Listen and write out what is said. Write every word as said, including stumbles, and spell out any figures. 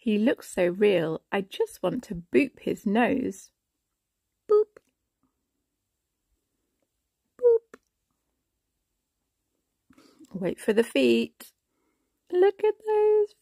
He looks so real, I just want to boop his nose. Boop. Boop. Wait for the feet. Look at those